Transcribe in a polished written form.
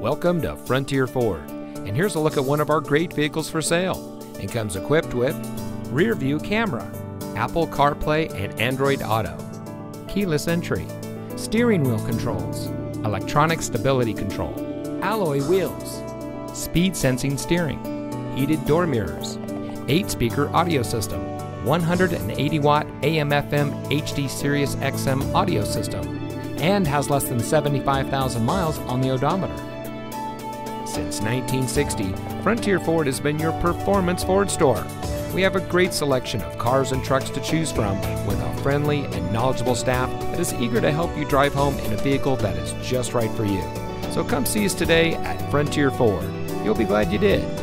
Welcome to Frontier Ford, and here's a look at one of our great vehicles for sale. It comes equipped with rear view camera, Apple CarPlay and Android Auto, keyless entry, steering wheel controls, electronic stability control, alloy wheels, speed sensing steering, heated door mirrors, 8-speaker audio system, 180-watt AM/FM HD Sirius XM audio system, and has less than 75,000 miles on the odometer. Since 1960, Frontier Ford has been your performance Ford store. We have a great selection of cars and trucks to choose from, with a friendly and knowledgeable staff that is eager to help you drive home in a vehicle that is just right for you. So come see us today at Frontier Ford. You'll be glad you did.